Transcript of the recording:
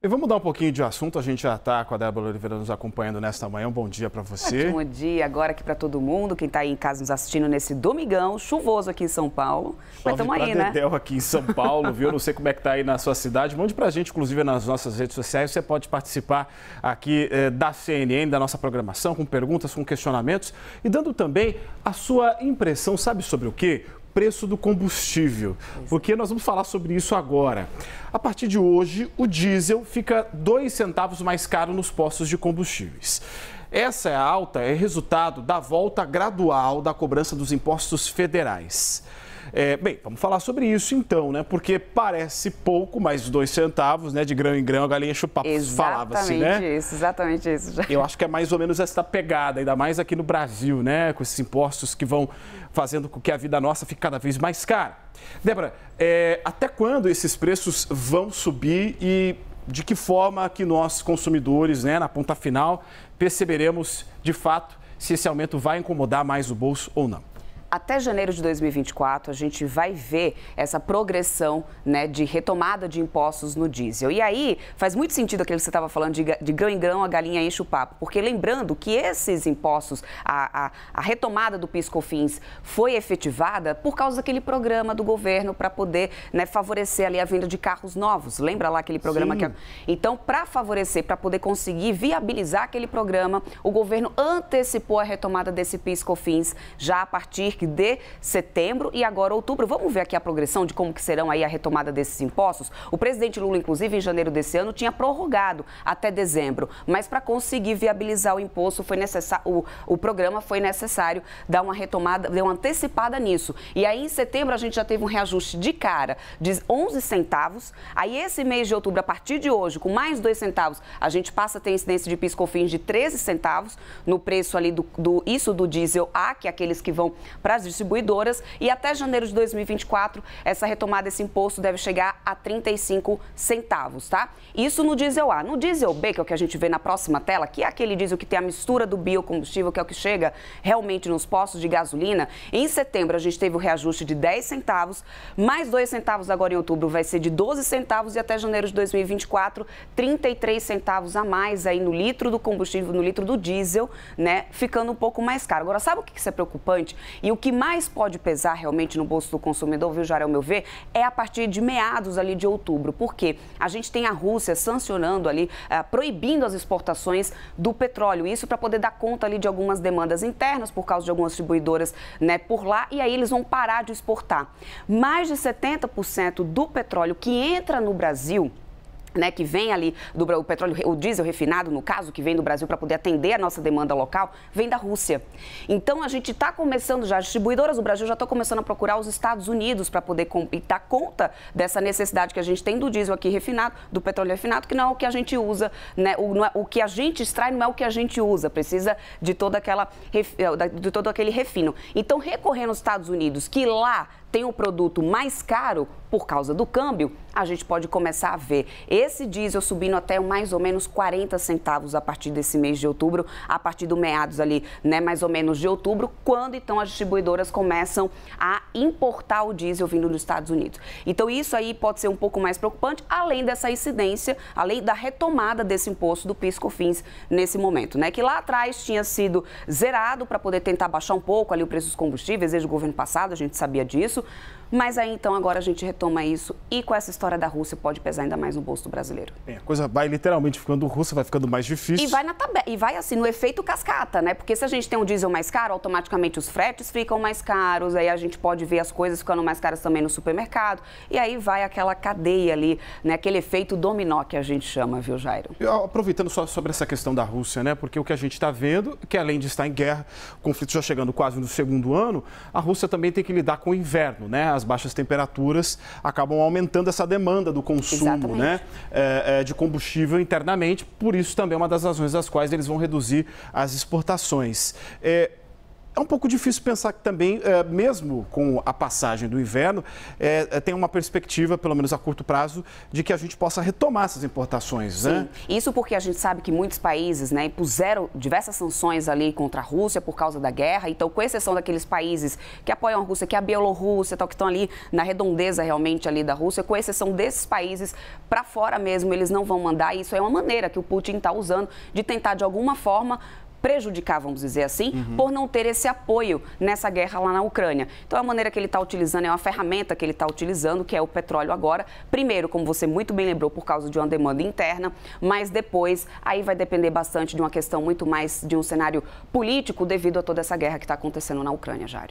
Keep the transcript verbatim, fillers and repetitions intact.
E vamos mudar um pouquinho de assunto, a gente já está com a Débora Oliveira nos acompanhando nesta manhã, um bom dia para você. Bom dia agora aqui para todo mundo, quem está aí em casa nos assistindo nesse domingão, chuvoso aqui em São Paulo. Mas estamos aí, né? Dedéu aqui em São Paulo, viu? Não sei como é que está aí na sua cidade, mande para a gente, inclusive nas nossas redes sociais, você pode participar aqui eh, da C N N, da nossa programação, com perguntas, com questionamentos e dando também a sua impressão, sabe sobre o quê? Preço do combustível, porque nós vamos falar sobre isso agora. A partir de hoje, o diesel fica dois centavos mais caro nos postos de combustíveis. Essa alta é resultado da volta gradual da cobrança dos impostos federais. É, bem, vamos falar sobre isso então, né? Porque parece pouco, mas dois centavos, né? De grão em grão, a galinha chupa, falava-se, né? Exatamente isso, exatamente isso. Já. Eu acho que é mais ou menos essa pegada, ainda mais aqui no Brasil, né? Com esses impostos que vão fazendo com que a vida nossa fique cada vez mais cara. Débora, é, até quando esses preços vão subir e de que forma que nós, consumidores, né? Na ponta final, perceberemos de fato se esse aumento vai incomodar mais o bolso ou não? Até janeiro de dois mil e vinte e quatro, a gente vai ver essa progressão, né, de retomada de impostos no diesel. E aí, faz muito sentido aquilo que você estava falando de, de grão em grão, a galinha enche o papo. Porque lembrando que esses impostos, a, a, a retomada do PIS/COFINS foi efetivada por causa daquele programa do governo para poder, né, favorecer ali a venda de carros novos. Lembra lá aquele programa? Sim. Que então, para favorecer, para poder conseguir viabilizar aquele programa, o governo antecipou a retomada desse PIS/COFINS já a partir de setembro e agora outubro. Vamos ver aqui a progressão de como que serão aí a retomada desses impostos. O presidente Lula, inclusive, em janeiro desse ano, tinha prorrogado até dezembro, mas para conseguir viabilizar o imposto, foi necessário, o, o programa foi necessário dar uma retomada, dar uma antecipada nisso. E aí, em setembro, a gente já teve um reajuste de cara de onze centavos. Aí, esse mês de outubro, a partir de hoje, com mais dois centavos, a gente passa a ter incidência de PIS/COFINS de treze centavos no preço ali do, do isso do diesel A, que é aqueles que vão para as distribuidoras, e até janeiro de dois mil e vinte e quatro, essa retomada desse imposto deve chegar a trinta e cinco centavos, tá? Isso no diesel A. No diesel B, que é o que a gente vê na próxima tela, que é aquele diesel que tem a mistura do biocombustível, que é o que chega realmente nos postos de gasolina, em setembro a gente teve o reajuste de dez centavos, mais dois centavos agora em outubro vai ser de doze centavos e até janeiro de dois mil e vinte e quatro, trinta e três centavos a mais aí no litro do combustível, no litro do diesel, né? Ficando um pouco mais caro. Agora, sabe o que isso é preocupante? E o O que mais pode pesar realmente no bolso do consumidor, viu, Jara, ao meu ver, é a partir de meados ali de outubro, porque a gente tem a Rússia sancionando ali, uh, proibindo as exportações do petróleo, isso para poder dar conta ali de algumas demandas internas por causa de algumas distribuidoras, né, por lá, e aí eles vão parar de exportar. Mais de setenta por cento do petróleo que entra no Brasil, né, que vem ali do o petróleo, o diesel refinado, no caso, que vem do Brasil para poder atender a nossa demanda local, vem da Rússia. Então, a gente está começando já, as distribuidoras do Brasil já estão começando a procurar os Estados Unidos para poder dar conta dessa necessidade que a gente tem do diesel aqui refinado, do petróleo refinado, que não é o que a gente usa, né, o, não é, o que a gente extrai não é o que a gente usa, precisa de, toda aquela, de todo aquele refino. Então, recorrendo aos Estados Unidos, que lá tem um produto mais caro por causa do câmbio, a gente pode começar a ver esse diesel subindo até mais ou menos quarenta centavos a partir desse mês de outubro, a partir do meados ali, né, mais ou menos de outubro, quando então as distribuidoras começam a importar o diesel vindo dos Estados Unidos. Então isso aí pode ser um pouco mais preocupante, além dessa incidência, além da retomada desse imposto do PIS/COFINS nesse momento, né, que lá atrás tinha sido zerado para poder tentar baixar um pouco ali o preço dos combustíveis, desde o governo passado a gente sabia disso. Mas aí, então, agora a gente retoma isso e com essa história da Rússia pode pesar ainda mais no bolso do brasileiro. É, a coisa vai literalmente ficando russa, vai ficando mais difícil. E vai, na tabe... e vai assim, no efeito cascata, né? Porque se a gente tem um diesel mais caro, automaticamente os fretes ficam mais caros, aí a gente pode ver as coisas ficando mais caras também no supermercado. E aí vai aquela cadeia ali, né? Aquele efeito dominó que a gente chama, viu, Jairo? Eu, aproveitando só sobre essa questão da Rússia, né? Porque o que a gente está vendo, que além de estar em guerra, o conflito já chegando quase no segundo ano, a Rússia também tem que lidar com o inverno, né? As baixas temperaturas acabam aumentando essa demanda do consumo, né, é, é, de combustível internamente, por isso também é uma das razões das quais eles vão reduzir as exportações. É, É um pouco difícil pensar que também, é, mesmo com a passagem do inverno, é, tem uma perspectiva, pelo menos a curto prazo, de que a gente possa retomar essas importações, né? Sim, isso porque a gente sabe que muitos países, né, impuseram diversas sanções ali contra a Rússia por causa da guerra. Então, com exceção daqueles países que apoiam a Rússia, que é a Bielorrússia, tal, que estão ali na redondeza realmente ali da Rússia, com exceção desses países, para fora mesmo, eles não vão mandar. E isso é uma maneira que o Putin está usando de tentar, de alguma forma, prejudicar, vamos dizer assim, uhum. por não ter esse apoio nessa guerra lá na Ucrânia. Então, a maneira que ele está utilizando, é uma ferramenta que ele está utilizando, que é o petróleo agora. Primeiro, como você muito bem lembrou, por causa de uma demanda interna, mas depois, aí vai depender bastante de uma questão muito mais de um cenário político devido a toda essa guerra que está acontecendo na Ucrânia, Jário.